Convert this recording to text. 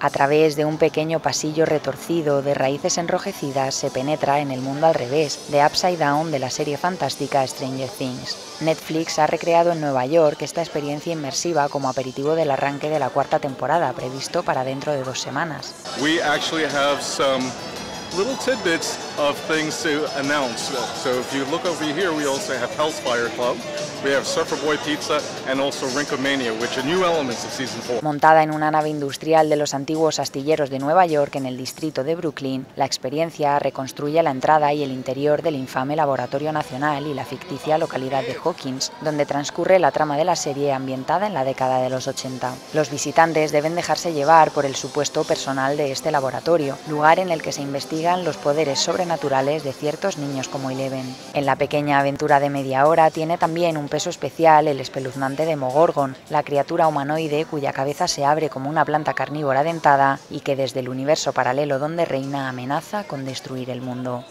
A través de un pequeño pasillo retorcido de raíces enrojecidas se penetra en el mundo al revés de Upside Down de la serie fantástica Stranger Things. Netflix ha recreado en Nueva York esta experiencia inmersiva como aperitivo del arranque de la cuarta temporada, previsto para dentro de 2 semanas. We actually have some little tidbits of things to announce. So if you look over here, we also have Hellfire Club. We have Surfer Boy Pizza and also Rinkomania, which are new elements of season 4. Montada en una nave industrial de los antiguos astilleros de Nueva York en el distrito de Brooklyn, la experiencia reconstruye la entrada y el interior del infame Laboratorio Nacional y la ficticia localidad de Hawkins, donde transcurre la trama de la serie ambientada en la década de los 80. Los visitantes deben dejarse llevar por el supuesto personal de este laboratorio, lugar en el que se investigan los poderes sobrenaturales de ciertos niños como Eleven. En la pequeña aventura de media hora tiene también un peso especial el espeluznante Demogorgon, la criatura humanoide cuya cabeza se abre como una planta carnívora dentada y que desde el universo paralelo donde reina amenaza con destruir el mundo.